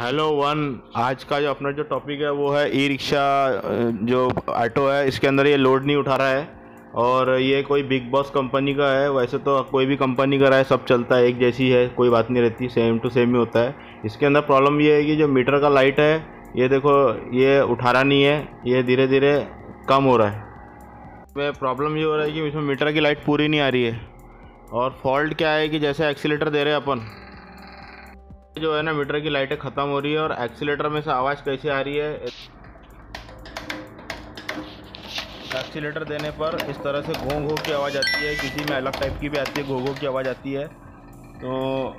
Hello one, आज का जो अपना जो टॉपिक है वो है ई रिक्शा जो ऑटो है, इसके अंदर ये लोड नहीं उठा रहा है और ये कोई बिग बॉस कंपनी का है। वैसे तो कोई भी कंपनी का रहा है सब चलता है, एक जैसी है, कोई बात नहीं रहती, सेम टू सेम ही होता है। इसके अंदर प्रॉब्लम ये है कि जो मीटर का लाइट है ये देखो ये उठा रहा नहीं है, ये धीरे धीरे कम हो रहा है। वह प्रॉब्लम ये हो रहा है कि इसमें मीटर की लाइट पूरी नहीं आ रही है। और फॉल्ट क्या है कि जैसे एक्सीलेटर दे रहे हैं अपन, जो है ना मीटर की लाइटें ख़त्म हो रही है और एक्सीलेटर में से आवाज़ कैसे आ रही है। एक्सीलेटर देने पर इस तरह से घोंघों की आवाज़ आती है, किसी में अलग टाइप की भी आती है, घोंघों की आवाज़ आती है। तो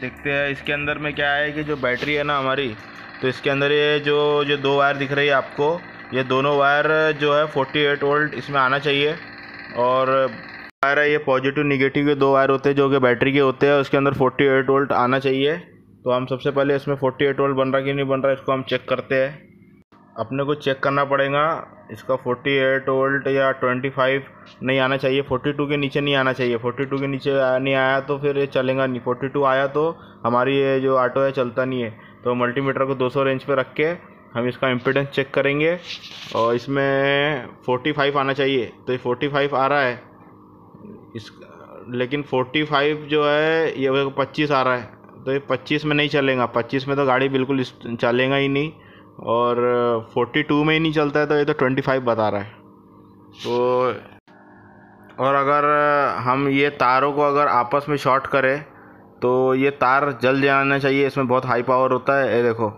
देखते हैं इसके अंदर में क्या है कि जो बैटरी है ना हमारी, तो इसके अंदर ये जो दो वायर दिख रही है आपको, ये दोनों वायर जो है 48 वोल्ट इसमें आना चाहिए। और वायर है ये पॉजिटिव निगेटिव के दो वायर होते हैं जो कि बैटरी के होते हैं, उसके अंदर 48 वोल्ट आना चाहिए। तो हम सबसे पहले इसमें 48 वोल्ट बन रहा कि नहीं बन रहा इसको हम चेक करते हैं। अपने को चेक करना पड़ेगा इसका 48 वोल्ट या 25 नहीं आना चाहिए, 42 के नीचे नहीं आना चाहिए। 42 के नीचे नहीं आया तो फिर ये चलेगा नहीं, 42 आया तो हमारी ये जो ऑटो है चलता नहीं है। तो मल्टीमीटर को 200 रेंज पर रख के हम इसका इम्पीडेंस चेक करेंगे और इसमें 45 आना चाहिए। तो ये 45 आ रहा है इस, लेकिन 45 जो है ये 25 आ रहा है, तो ये 25 में नहीं चलेगा। 25 में तो गाड़ी बिल्कुल चलेगा ही नहीं और 42 में ही नहीं चलता है, तो ये तो 25 बता रहा है। तो और अगर हम ये तारों को अगर आपस में शॉर्ट करें तो ये तार जल जाना चाहिए, इसमें बहुत हाई पावर होता है। ये देखो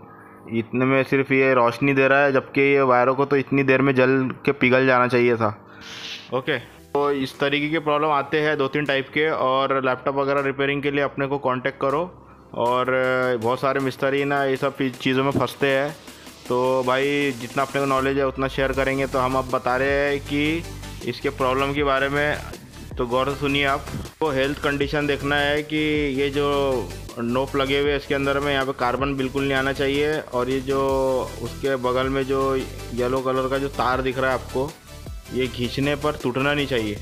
इतने में सिर्फ ये रोशनी दे रहा है, जबकि ये वायरों को तो इतनी देर में जल के पिघल जाना चाहिए था। ओके, तो इस तरीके के प्रॉब्लम आते हैं 2-3 टाइप के। और लैपटॉप वगैरह रिपेयरिंग के लिए अपने को कांटेक्ट करो। और बहुत सारे मिस्त्री ना ये सब चीज़ों में फंसते हैं, तो भाई जितना अपने को नॉलेज है उतना शेयर करेंगे। तो हम अब बता रहे हैं कि इसके प्रॉब्लम के बारे में, तो गौर से सुनिए आप। तो हेल्थ कंडीशन देखना है कि ये जो नोप लगे हुए इसके अंदर में यहाँ पे कार्बन बिल्कुल नहीं आना चाहिए। और ये जो उसके बगल में जो येलो कलर का जो तार दिख रहा है आपको, ये खींचने पर टूटना नहीं चाहिए,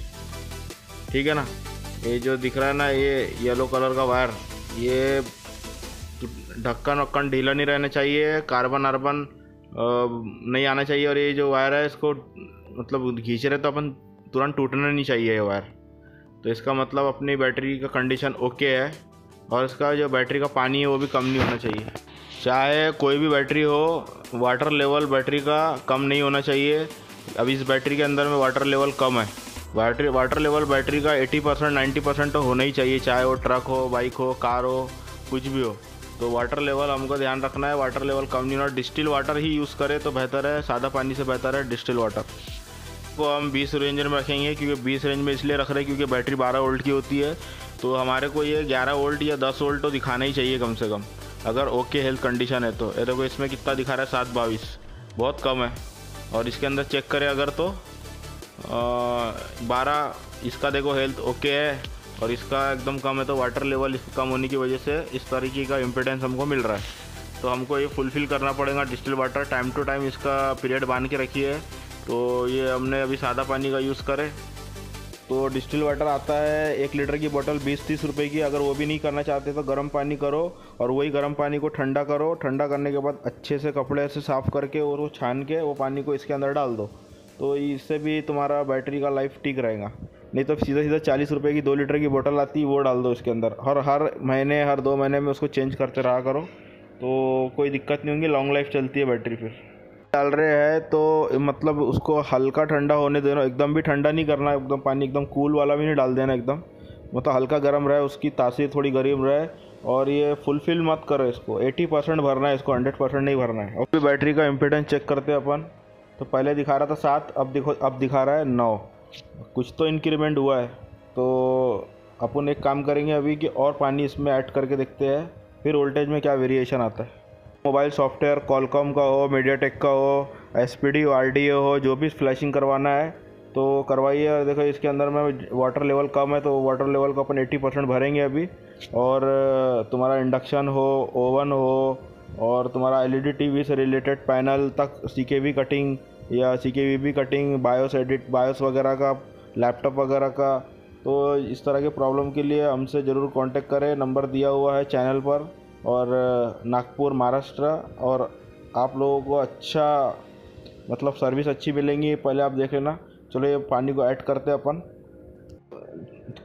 ठीक है ना। ये जो दिख रहा है ना ये येलो कलर का वायर, ये ढक्कन वक्कन ढीला नहीं रहना चाहिए, कार्बन आर्बन नहीं आना चाहिए। और ये जो वायर है इसको मतलब खींच रहे तो अपन तुरंत टूटना नहीं चाहिए ये वायर। तो इसका मतलब अपनी बैटरी का कंडीशन ओके है। और इसका जो बैटरी का पानी है वो भी कम नहीं होना चाहिए, चाहे कोई भी बैटरी हो, वाटर लेवल बैटरी का कम नहीं होना चाहिए। अब इस बैटरी के अंदर में वाटर लेवल कम है, वाटर लेवल बैटरी का 80% 90% तो होना ही चाहिए, चाहे वो ट्रक हो, बाइक हो, कार हो, कुछ भी हो। तो वाटर लेवल हमको ध्यान रखना है, वाटर लेवल कम नहीं होना। डिस्टिल वाटर ही यूज़ करें तो बेहतर है, सादा पानी से बेहतर है डिस्टिल वाटर को। तो हम 20 रेंज में रखेंगे, क्योंकि 20 रेंज में इसलिए रख रहे हैं क्योंकि बैटरी 12 वोल्ट की होती है। तो हमारे को ये 11 वोल्ट या 10 वोल्ट तो दिखाना ही चाहिए कम से कम, अगर ओके हेल्थ कंडीशन है तो। ये देखो इसमें कितना दिखा रहा है, 722, बहुत कम है। और इसके अंदर चेक करें अगर तो 12, इसका देखो हेल्थ ओके है और इसका एकदम कम है। तो वाटर लेवल इसका कम होने की वजह से इस तरीके का इम्पीडेंस हमको मिल रहा है। तो हमको ये फुलफ़िल करना पड़ेगा distil water, time to time इसका पीरियड बांध के रखिए। तो ये हमने अभी सादा पानी का यूज़ करें। तो डिस्टिल वाटर आता है 1 लीटर की बोतल 20-30 रुपए की, अगर वो भी नहीं करना चाहते तो गर्म पानी करो और वही गर्म पानी को ठंडा करो। ठंडा करने के बाद अच्छे से कपड़े से साफ़ करके और वो छान के वो पानी को इसके अंदर डाल दो, तो इससे भी तुम्हारा बैटरी का लाइफ ठीक रहेगा। नहीं तो सीधा सीधा 40 रुपए की 2 लीटर की बोतल आती है, वो डाल दो इसके अंदर। हर महीने हर 2 महीने में उसको चेंज करते रहा करो, तो कोई दिक्कत नहीं होगी, लॉन्ग लाइफ चलती है बैटरी। फिर डाल रहे हैं तो मतलब उसको हल्का ठंडा होने देना, एकदम भी ठंडा नहीं करना, एकदम पानी एकदम कूल वाला भी नहीं डाल देना, एकदम मतलब हल्का गर्म रहे, उसकी तासीर थोड़ी गरीब रहे। और ये फुलफ़िल मत करो इसको, 80% भरना है इसको, 100% नहीं भरना है। और बैटरी का इम्पीडेंस चेक करते हैं अपन, तो पहले दिखा रहा था 7, अब देखो अब दिखा रहा है 9, कुछ तो इंक्रीमेंट हुआ है। तो अपन एक काम करेंगे अभी कि और पानी इसमें ऐड करके देखते हैं फिर वोल्टेज में क्या वेरिएशन आता है। मोबाइल सॉफ्टवेयर कॉलकॉम का हो, मीडियाटेक का हो, एसपीडी आरडीओ हो, जो भी फ्लैशिंग करवाना है तो करवाइए। और देखो इसके अंदर में वाटर लेवल कम है, तो वाटर लेवल को अपन 80% भरेंगे अभी। और तुम्हारा इंडक्शन हो, ओवन हो, और तुम्हारा एलईडी टीवी से रिलेटेड पैनल तक सीकेवी कटिंग या CKV cutting, BIOS edit, BIOS वगैरह का, लैपटॉप वगैरह का। तो इस तरह के प्रॉब्लम के लिए हमसे ज़रूर कॉन्टेक्ट करें, नंबर दिया हुआ है चैनल पर। और नागपुर महाराष्ट्र, और आप लोगों को अच्छा मतलब सर्विस अच्छी मिलेंगी। पहले आप देख लेना। चलो ये पानी को ऐड करते हैं अपन।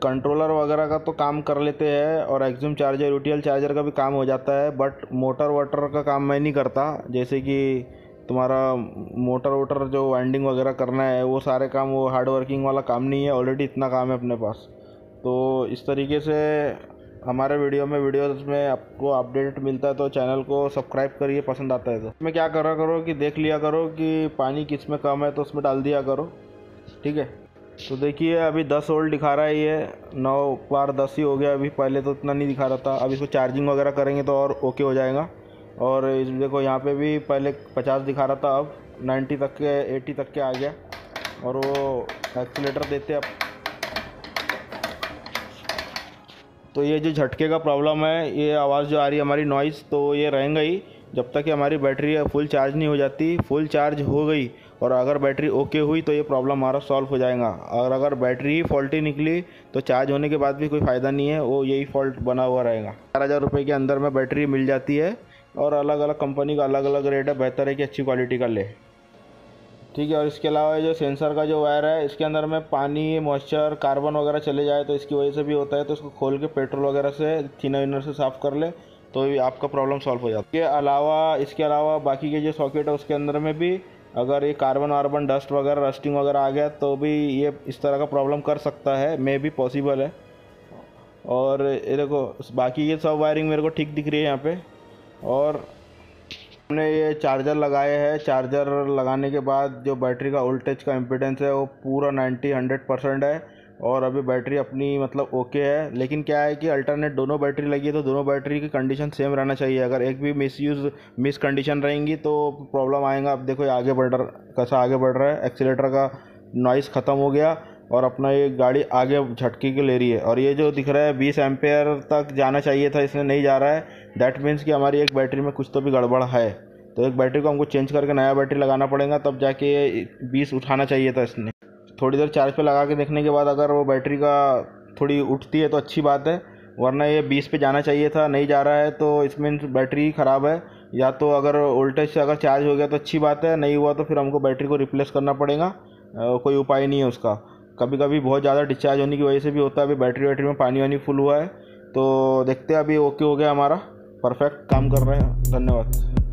कंट्रोलर वगैरह का तो काम कर लेते हैं और एक्सिम चार्जर यूटीएल चार्जर का भी काम हो जाता है, बट मोटर वाटर का काम मैं नहीं करता। जैसे कि तुम्हारा मोटर वोटर जो वाइंडिंग वगैरह करना है वो सारे काम, वो हार्ड वर्किंग वाला काम नहीं है, ऑलरेडी इतना काम है अपने पास। तो इस तरीके से हमारे वीडियोस में आपको अपडेट मिलता है, तो चैनल को सब्सक्राइब करिए पसंद आता है तो। इसमें क्या करा करो कि देख लिया करो कि पानी किस में कम है तो उसमें डाल दिया करो, ठीक है। तो देखिए अभी 10 वोल्ट दिखा रहा है, ये 9/10 ही हो गया अभी, पहले तो इतना नहीं दिखा रहा था। अब इसको चार्जिंग वगैरह करेंगे तो और ओके हो जाएगा। और देखो यहाँ पे भी पहले 50 दिखा रहा था, अब 90 तक के 80 तक के आ गया। और वो एक्सीलेटर देते अब तो ये जो झटके का प्रॉब्लम है, ये आवाज़ जो आ रही है हमारी नॉइज़, तो ये रहेगा ही जब तक कि हमारी बैटरी फुल चार्ज नहीं हो जाती। फुल चार्ज हो गई और अगर बैटरी ओके हुई तो ये प्रॉब्लम हमारा सॉल्व हो जाएगा। और अगर बैटरी फॉल्टी निकली तो चार्ज होने के बाद भी कोई फ़ायदा नहीं है, वो यही फॉल्ट बना हुआ रहेगा। 4,000 रुपये के अंदर में बैटरी मिल जाती है और अलग अलग कंपनी का अलग अलग रेट है। बेहतर है कि अच्छी क्वालिटी का ले, ठीक है। और इसके अलावा जो सेंसर का जो वायर है इसके अंदर में पानी, मॉइस्चर, कार्बन वगैरह चले जाए तो इसकी वजह से भी होता है, तो इसको खोल के पेट्रोल वगैरह से थिनर विनर से साफ़ कर ले तो भी आपका प्रॉब्लम सॉल्व हो जाता है। इसके अलावा बाकी के जो सॉकेट है उसके अंदर में भी अगर ये कार्बन वार्बन डस्ट वगैरह रस्टिंग वगैरह आ गया तो भी ये इस तरह का प्रॉब्लम कर सकता है, मे भी पॉसिबल है। और ये देखो बाकी ये सब वायरिंग मेरे को ठीक दिख रही है यहाँ पे। और हमने ये चार्जर लगाए हैं, चार्जर लगाने के बाद जो बैटरी का वोल्टेज का इम्पीडेंस है वो पूरा 90-100% है। और अभी बैटरी अपनी मतलब ओके है, लेकिन क्या है कि अल्टरनेट दोनों बैटरी लगी है तो दोनों बैटरी की कंडीशन सेम रहना चाहिए। अगर एक भी मिस कंडीशन रहेंगी तो प्रॉब्लम आएगा। अब देखो कैसा आगे बढ़ रहा है। एक्सीलेटर का नॉइज़ ख़त्म हो गया और अपना ये गाड़ी आगे झटके के ले रही है। और ये जो दिख रहा है 20 एम्पेयर तक जाना चाहिए था, इसमें नहीं जा रहा है। दैट मीन्स कि हमारी एक बैटरी में कुछ तो भी गड़बड़ है, तो एक बैटरी को हमको चेंज करके नया बैटरी लगाना पड़ेगा, तब जाके 20 उठाना चाहिए था इसने। थोड़ी देर चार्ज पे लगा के देखने के बाद अगर वो बैटरी का थोड़ी उठती है तो अच्छी बात है, वरना ये 20 पे जाना चाहिए था, नहीं जा रहा है तो इसमें बैटरी ख़राब है। या तो अगर वोल्टेज से अगर चार्ज हो गया तो अच्छी बात है, नहीं हुआ तो फिर हमको बैटरी को रिप्लेस करना पड़ेगा, कोई उपाय नहीं है उसका। कभी कभी बहुत ज़्यादा डिस्चार्ज होने की वजह से भी होता है। अभी बैटरी में पानी फुल हुआ है, तो देखते हैं अभी ओके हो गया हमारा, परफेक्ट काम कर रहे हैं। धन्यवाद।